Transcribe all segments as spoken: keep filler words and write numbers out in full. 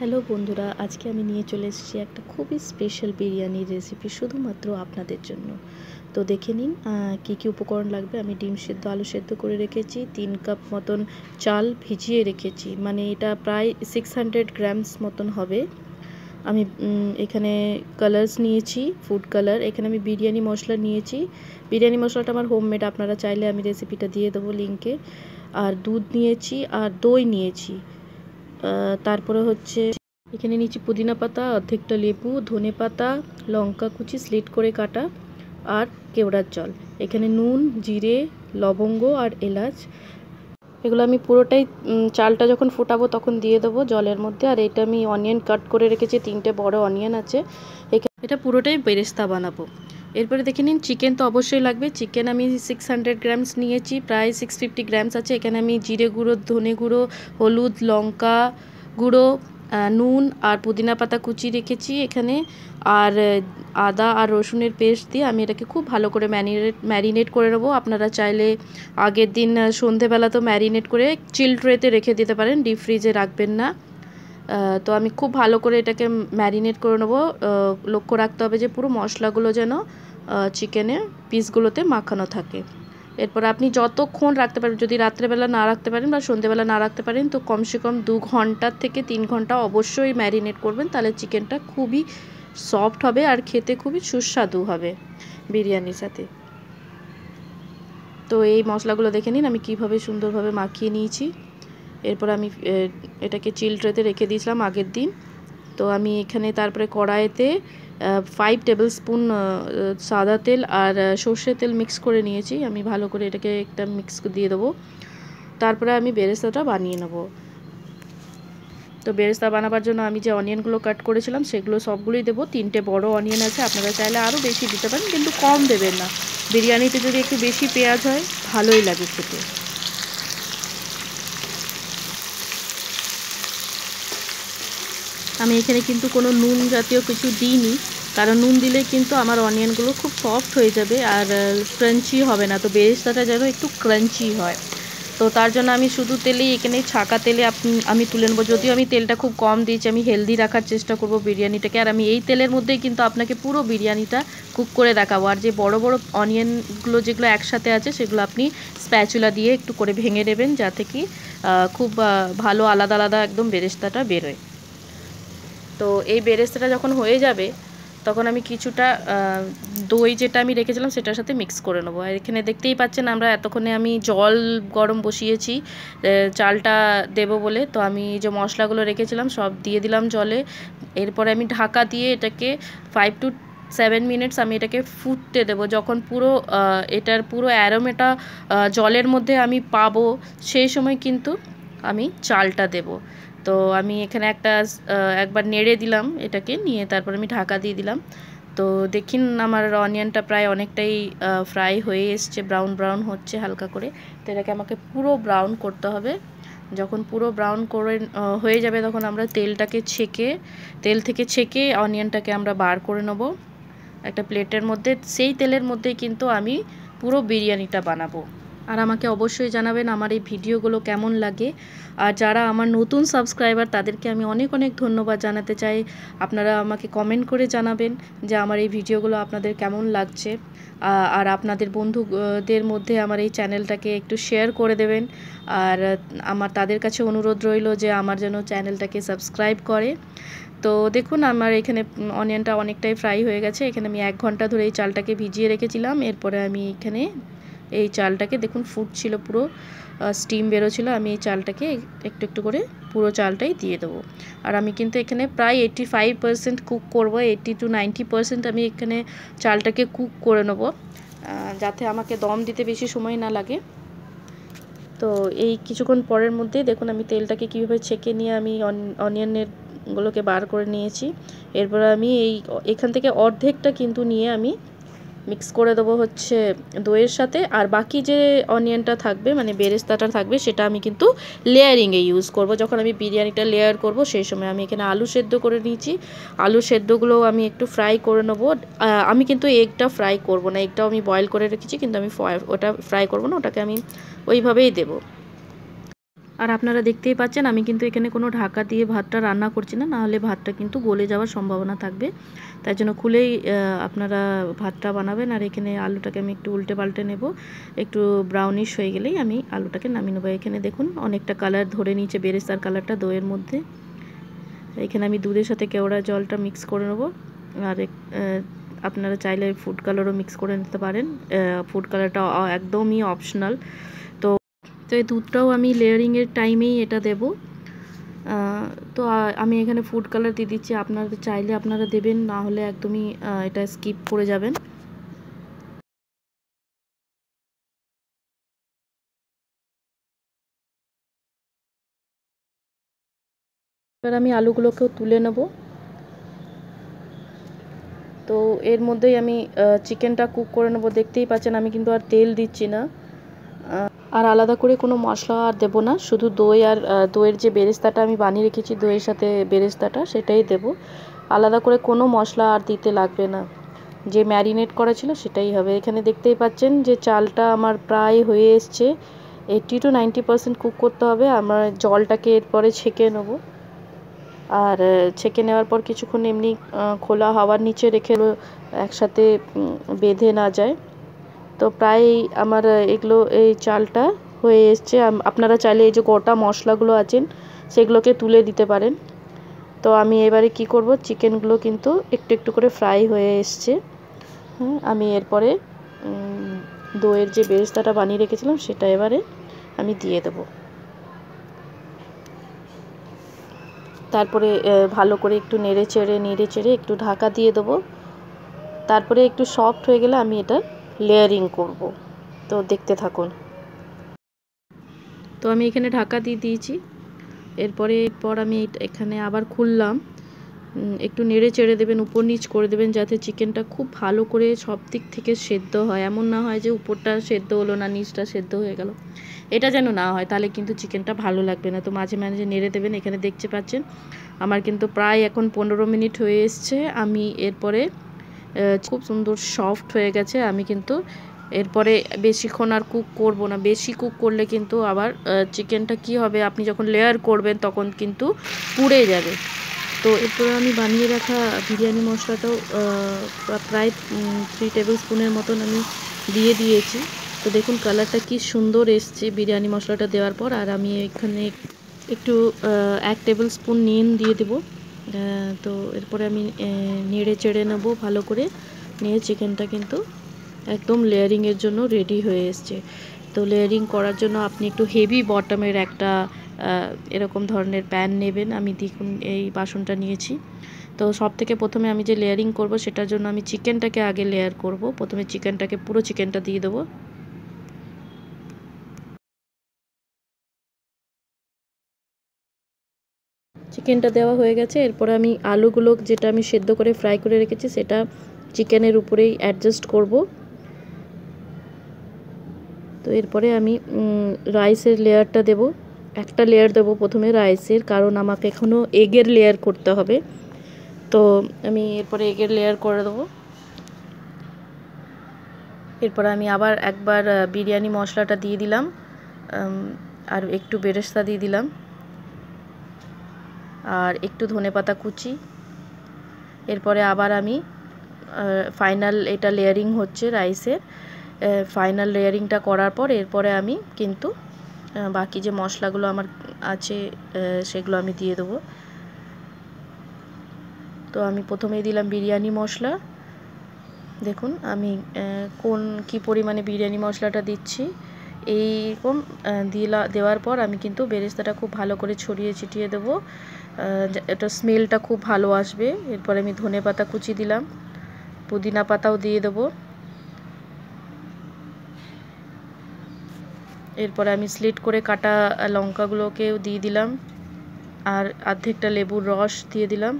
Hello बंधुरा आज के आमी निये चले एसेछि एकटा खूबई स्पेशल बिरियानी रेसिपि शुधुमात्र आपनादेर जन्य। तो देखे निन कि कि उपकरण लागबे। आमी डिम सिद्ध आलू सिद्ध करे रेखेछि, तीन कप मतन चाल भिजिए रेखेछि, माने एटा प्राय सिक्स हंड्रेड ग्राम्स मतन होबे। आमी एखाने कलर्स नियेछि, फूड कलर, एखाने आमी बिरियानी मशला नियेछि। बिरियानी मशलाटा आमार होममेड, आपनारा चाइले आमी रेसिपिटा दिये देबो लिंके। आर दूध नियेछि आर दई नियेछि। तारपरे होच्छे एखाने नीचे पुदिना पाता, अर्धेकटा लेबू, धने पाता, लंका कुचि स्लिट करे काटा और केवड़ार जल। एखाने नून, जिरे, लवंग और एलाच एगुलो आमी पुरोटाई चालटा जखन फोटाबो तखन दिए देबो जलेर मध्य। और एटा आमी अनियन काट करे रेखेछि, तीनटे बड़ो अनियन आछे, एटा पुरोटाई बेरेस्ता बानाबो। एरपर देखे नीन चिकेन तो अवश्य लागबे। चिकेन आमी सिक्स हंड्रेड ग्राम्स नियेछि, प्राय सिक्स फिफ्टी ग्राम्स आछे। एखाने आमी जिरे गुड़ो, धने गुड़ो, हलुद, लंका गुड़ो, नून और पुदिना पाता कुचि रेखेछि। एखाने और आदा और रसुनेर पेस्ट दिए आमी एटाके खूब भालो करे मैरिनेट मैरिनेट करे नेब। आपनारा चाइले आगेर दिन सन्ध्येबेला तो मैरिनेट करे चिल ट्रेते रेखे दिते पारेन, डिप फ्रिजे राखबेन ना। तो आमी खूब भालो करे एटाके मैरिनेट करे नेब। लक्ष्य राखते होबे जे पुरो मशलागुलो जेन चिकेने पिसगुलोते माखानो थाके। एरपर आपनी जतक्षण राखते पारेन, जोदि रात्रे बेला ना राखते पारेन बा सन्ध्ये बेला ना राखते पारेन तो कम से कम दो घंटा थेके तीन घंटा अवश्यई मैरिनेट करबेन, ताहले चिकेनटा खूबई सफ्ट होबे और खेते खूबई सुस्वादु होबे बिरियानिर साथे। तो एई मशलागुलो देखे निन आमी किभाबे सुंदरभाबे माखिए नियेछि। एरपर आमी एटाके चिल ट्रेते रेखे दियेछिलाम आगेर दिन। तो आमी एखाने तारपरे कड़ाइते फाइव टेबल स्पून सादा तेल और सर्षे तेल मिक्स करे नियेछि। आमी भालो करे एटाके एकटा मिक्स दिये देबो, तारपरे आमी बेरेस्ताटा बानिये नेब। तो बेरेस्ता बानाबार जोन्नो आमी जे अनियनगुलो काट करेछिलाम सेगुलो सबगुलोई देबो। तीनटे बड़ो अनियन आछे, आपनारा चाइले आरो बेशी दिते पारेन किन्तु कम देबेन ना। बिरियानिते जोदि एकटु बेशी पेंयाज हय भालोई लागे खेते। आमी एखाने किन्तु कोनो नून जातीय किछु दिइनि, कारण नून दिले किन्तु आमार अनियनगुलो खूब सफ्ट हये जाबे आर क्रांची होबे ना। तो बेरेस्ताटा जेन एकटु क्रांची हय, तो तार जोन्नो आमी शुधु तेले एखाने छाका तेले आमी तुले नेब। यदिओ आमी तेलटा खूब कम दियेछि, आमी हेल्दी राखार चेष्टा करब बिरियानिटाके। आर आमी एई तेलेर मध्येई किन्तु आपनाके पुरो बिरियानिटा कुक करे देखाबो। आर जे बड़ो बड़ो अनियनगुलो जेगुलो एकसाथे आछे सेगुलो आपनि स्प्याचुला दिये एकटु करे भेंगे नेबेन, जाते कि खूब भालो आलादा आलादा एकदम बेरेस्ताटा बेर हय। तो ये बेरेस्ताटा जखन हो जाबे तखन आमी किछुटा दई जेटा आमी रेखेछिलाम सेटार साथे मिक्स करे नेब। आर एखाने देखतेई पाच्छेन आमरा एतक्षणे आमी जल गरम बसिएछि चालटा देबो बोले। तो आमी जे मशलागुलो रेखेछिलाम सब दिये दिलाम जले। एरपरे आमी ढाका दिये एटाके फाइव टू सेवन मिनिट्स आमी एटाके फुटते देबो। जखन पुरो एटार पुरो अरोमाटा जलेर मध्य आमी पाबो सेई समय किन्तु आमी चालटा देबो। तो आमी एखाने एकटा एकबार नेड़े दिलाम एटाके निये, तारपर आमी ढाका दिये दिलाम। तो देखिन आमार अनियनटा प्राय अनेकटाई फ्राई हये एसेछे, ब्राउन ब्राउन होच्छे हालका करे। तो एटाके आमाके पुरो ब्राउन करते होबे। जखन पुरो ब्राउन करे हये जाबे तखन आमरा तेलटाके छेके तेल थेके छेके अनियनटाके आमरा बार करे नेब एकटा प्लेटेर मध्य। सेई तेलेर मध्येई किन्तु आमी पुरो बिरियानिटा बानाबो। আর আমাকে অবশ্যই জানাবেন আমার এই ভিডিওগুলো কেমন লাগে। আর যারা আমার নতুন সাবস্ক্রাইবার তাদেরকে আমি অনেক অনেক ধন্যবাদ জানাতে চাই। আপনারা আমাকে কমেন্ট করে জানাবেন যে আমার এই ভিডিওগুলো আপনাদের কেমন লাগছে। আর আপনাদের বন্ধুদের মধ্যে আমার এই চ্যানেলটাকে একটু শেয়ার করে দেবেন। আর আমার তাদের কাছে অনুরোধ রইল যে আমার যেন চ্যানেলটাকে সাবস্ক্রাইব করে। তো দেখুন আমার এখানে অনিয়নটা অনেকটাই ফ্রাই হয়ে গেছে। এখানে আমি এক ঘন্টা ধরে এই চালটাকে ভিজিয়ে রেখেছিলাম। এরপরে আমি এখানে এই চালটাকে দেখুন ফুটছিল, পুরো স্টিম বের হচ্ছিল। আমি এই চালটাকে একটু একটু করে পুরো চালটাই দিয়ে দেব। আর আমি কিন্তু এখানে প্রায় পঁচাশি পার্সেন্ট কুক করব, আশি টু নব্বই পার্সেন্ট আমি এখানে চালটাকে কুক করে নেব যাতে আমাকে দম দিতে বেশি সময় না লাগে। তো এই কিছুক্ষণ পরের মধ্যে দেখুন আমি তেলটাকে কিভাবে ছেঁকে নিয়ে আমি অনিয়নের গুলোকে বার করে নিয়েছি। এরপর আমি এই এখান থেকে অর্ধেকটা কিন্তু নিয়ে আমি মিক্স করে দেবো হচ্ছে দইয়ের সাথে। আর বাকি যে অনিয়নটা থাকবে মানে বেরেস্তাটা থাকবে সেটা আমি কিন্তু লেয়ারিংয়ে ইউজ করব। যখন আমি বিরিয়ানিটা লেয়ার করব সেই সময় আমি এখানে আলু সেদ্ধ করে নিয়েছি। আলু সেদ্ধগুলোও আমি একটু ফ্রাই করে নেব। আমি কিন্তু এগটা ফ্রাই করব না, এগটাও আমি বয়েল করে রেখেছি কিন্তু আমি ওটা ফ্রাই করব না, ওটাকে আমি ওইভাবেই দেবো। আর আপনারা দেখতেই পাচ্ছেন আমি কিন্তু এখানে কোনো ঢাকা দিয়ে ভাতটা রান্না করছি না, নাহলে ভাতটা কিন্তু গলে যাওয়ার সম্ভাবনা থাকবে। তাই জন্য খুলেই আপনারা ভাতটা বানাবেন। আর এখানে আলুটাকে আমি একটু উল্টে পাল্টে নেব, একটু ব্রাউনিশ হয়ে গেলেই আমি আলুটাকে নামিয়ে নেব। এখানে দেখুন অনেকটা কালার ধরে নিয়েছে বেরেস্তার কালারটা দইয়ের মধ্যে। এখানে আমি দুধের সাথে কেওড়া জলটা মিক্স করে নেব। আর আপনারা চাইলে ফুড কালারও মিক্স করে নিতে পারেন, ফুড কালারটা একদমই অপশনাল। তো তো এই দুধটাও আমি লেয়ারিংয়ের টাইমেই এটা দেব। তো আমি এখানে ফুড কালার দিয়ে দিচ্ছি, আপনারা চাইলে আপনারা দেবেন, না হলে একদমই এটা স্কিপ করে যাবেন। এবার আমি আলুগুলোকেও তুলে নেব। তো এর মধ্যেই আমি চিকেনটা কুক করে নেব। দেখতেই পাচ্ছেন আমি কিন্তু আর তেল দিচ্ছি না, আর আলাদা করে কোনো মশলা আর দেবো না, শুধু দই আর দইয়ের যে বেরেস্তাটা আমি বানিয়ে রেখেছি দইয়ের সাথে বেরেস্তাটা সেটাই দেব। আলাদা করে কোনো মশলা আর দিতে লাগবে না, যে ম্যারিনেট করা ছিল সেটাই হবে। এখানে দেখতেই পাচ্ছেন যে চালটা আমার প্রায় হয়ে এসছে, eighty two ninety percent cook করতে হবে। আমার জলটাকে এরপরে ছেঁকে নেবো, আর ছেঁকে নেওয়ার পর কিছুক্ষণ এমনি খোলা হাওয়ার নিচে রেখে একসাথে বেঁধে না যায়। তো প্রায় আমার এগুলো এই চালটা হয়ে এসছে। আপনারা চাইলে এই যে গোটা মশলাগুলো আছেন সেগুলোকে তুলে দিতে পারেন। তো আমি এবারে কি করব, চিকেনগুলো কিন্তু একটু একটু করে ফ্রাই হয়ে এসছে। হ্যাঁ, আমি এরপরে দইয়ের যে বেরেস্তাটা বানিয়ে রেখেছিলাম সেটা এবারে আমি দিয়ে দেবো। তারপরে ভালো করে একটু নেড়ে চেড়ে নেড়ে চেড়ে একটু ঢাকা দিয়ে দেবো। তারপরে একটু সফট হয়ে গেলে আমি এটা লেয়ারিং করব। তো দেখতে থাকুন। তো আমি এখানে ঢাকা দিয়ে দিয়েছি, এরপরে পর আমি এখানে আবার খুললাম। একটু নেড়ে চেড়ে দেবেন, উপর নিচ করে দেবেন, যাতে চিকেনটা খুব ভালো করে সব দিক থেকে সেদ্ধ হয়। এমন না হয় যে উপরটা সেদ্ধ হলো না, নিচটা সেদ্ধ হয়ে গেল, এটা যেন না হয়, তাহলে কিন্তু চিকেনটা ভালো লাগবে না। তো মাঝে মাঝে নেড়ে দেবেন। এখানে দেখতে পাচ্ছেন আমার কিন্তু প্রায় এখন পনেরো মিনিট হয়ে এসছে। আমি এরপরে খুব সুন্দর সফট হয়ে গেছে। আমি কিন্তু এরপরে বেশিক্ষণ আর কুক করব না, বেশি কুক করলে কিন্তু আবার চিকেনটা কি হবে, আপনি যখন লেয়ার করবেন তখন কিন্তু পুড়ে যাবে। তো এরপরে আমি বানিয়ে রাখা বিরিয়ানি মশলাটাও প্রায় থ্রি টেবিল স্পুনের মতন আমি দিয়ে দিয়েছি। তো দেখুন কালারটা কি সুন্দর এসছে বিরিয়ানি মশলাটা দেওয়ার পর। আর আমি এখানে একটু এক টেবিল স্পুন নিম দিয়ে দেবো। তো এরপরে আমি নেড়ে চেড়ে নেবো ভালো করে, নিয়ে চিকেনটা কিন্তু একদম লেয়ারিংয়ের জন্য রেডি হয়ে এসছে। তো লেয়ারিং করার জন্য আপনি একটু হেভি বটমের একটা এরকম ধরনের প্যান নেবেন। আমি দেখুন এই বাসনটা নিয়েছি। তো সব থেকে প্রথমে আমি যে লেয়ারিং করব সেটার জন্য আমি চিকেনটাকে আগে লেয়ার করব। প্রথমে চিকেনটাকে পুরো চিকেনটা দিয়ে দেবো। চিকেনটা দেওয়া হয়ে গেছে। এরপরে আমি আলুগুলো যেটা আমি সেদ্ধ করে ফ্রাই করে রেখেছি সেটা চিকেনের উপরেই অ্যাডজাস্ট করব। তো এরপরে আমি রাইসের লেয়ারটা দেব, একটা লেয়ার দেব প্রথমে রাইসের, কারণ আমাকে এখনও এগের লেয়ার করতে হবে। তো আমি এরপরে এগের লেয়ার করে দেবো। এরপরে আমি আবার একবার বিরিয়ানি মশলাটা দিয়ে দিলাম, আর একটু বেরেস্তা দিয়ে দিলাম, আর একটু ধনেপাতা কুচি। এরপরে আবার আমি ফাইনাল এটা লেয়ারিং হচ্ছে রাইসের। ফাইনাল লেয়ারিংটা করার পর এরপরে আমি কিন্তু বাকি যে মশলাগুলো আমার আছে সেগুলো আমি দিয়ে দেবো। তো আমি প্রথমেই দিলাম বিরিয়ানি মশলা। দেখুন আমি কোন কি পরিমাণে বিরিয়ানি মশলাটা দিচ্ছি। এইরকম দিলা দেওয়ার পর আমি কিন্তু বেরেস্তাটা খুব ভালো করে ছড়িয়ে ছিটিয়ে দেবো, এটা স্মেলটা খুব ভালো আসবে। এরপরে আমি ধনে পাতা কুচি দিলাম, পুদিনা পাতাও দিয়ে দেবো। এরপরে আমি স্লিট করে কাটা লঙ্কাগুলোকেও দিয়ে দিলাম, আর অর্ধেকটা লেবুর রস দিয়ে দিলাম।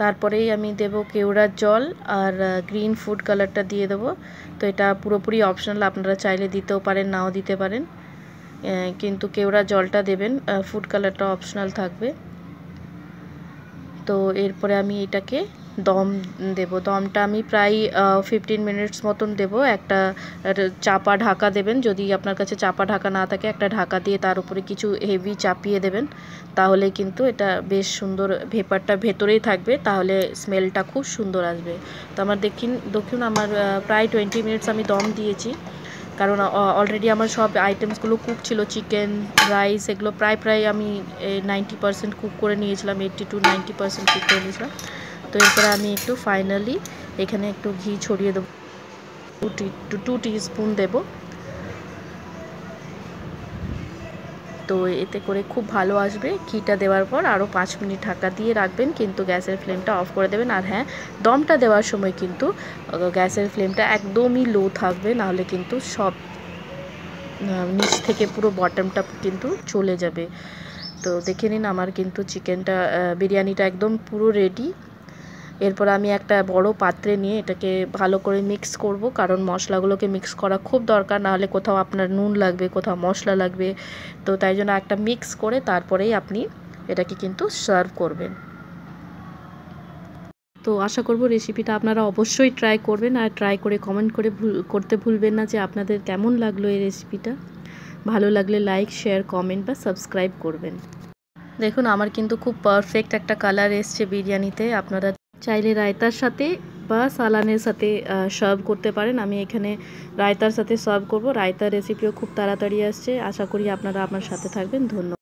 তারপরেই আমি দেব কেওড়ার জল আর গ্রিন ফুড কালারটা দিয়ে দেবো। তো এটা পুরোপুরি অপশনাল, আপনারা চাইলে দিতেও পারেন নাও দিতে পারেন, কিন্তু কেওড়ার জলটা দেবেন, ফুড কালারটা অপশনাল থাকবে। তো এরপরে আমি এটাকে दम देव दमटा प्राय फिफ्टीन मिनट्स मतन देव एक चापा ढाका देवें जदि आपनार काछे चापा ढाका ना थाके एक ढाका दिए तार उपरे किछु हेवी चापिए देवें ताहले किन्तु एटा बेश सुंदर भेपारटा भेतरेई थाकबे ताहले स्मेलटा खूब सुंदर आसबे। तो आमार देखिन देखुन आमार प्राय टोयेंटी मिनट्स आमि दम दिएछि कारण अलरेडी हमारे सब आइटेम्सगुलो कूक छिलो चिकेन राइस एगुलो प्राय प्राय नाइनटी परसेंट कूक करे नियेछिलाम eighty two ninety percent cook करे नियेछिलाम। तो एरपर आमी एकटु फाइनली एखाने एकटु घी छड़िए देब टू टी स्पून देव तो एते करे खूब भालो आसबे। घीटा देवार पर आरो पाँच मिनट ढाका दिए राखबेन किन्तु गैसेर फ्लेमटा अफ करे देवें और हाँ दमटा देवार समय किन्तु गैसेर फ्लेमटा एकदम ही लो थाकबे ना होले किन्तु सब नीच थेके पुरो बटमटा किन्तु चले जाबे। तो देखे निन आमार किन्तु चिकेनटा बिरियानिटा एकदम पुरो रेडी। एरपर आमी एकटा बड़ो पात्रे निये एटाके भालो करे मिक्स करब कारण मशलागुलोके मिक्स करा खूब दरकार ना होले कोथाओ आपनार नून लागबे कोथाओ मशला लागबे। तो ताई जोन्नो एकटा मिक्स करे तारपरेई आपनी एटाके किन्तु सार्व करबेन। तो आशा करब रेसिपिटा आपनारा अवश्यई ट्राई करबेन आर ट्राई करे कमेंट करे करते भुलबेन ना जे आपनादेर केमन लागलो एई रेसिपिटा। भालो लागले लाइक शेयर कमेंट बा सबस्क्राइब करबेन। देखुन आमार किन्तु खूब पारफेक्ट एकटा कालार एसेछे बिरियानिते आपनारा चाइले रायतार साथे बा सालानेर साथे सार्व करते पारेन। आमी एखाने रायतार साथे सार्व करब। रायतार रेसिपिओ खूब ताड़ाताड़ी आसछे। आशा करी आपनारा आमार साथे थाकबेन। धन्यवाद।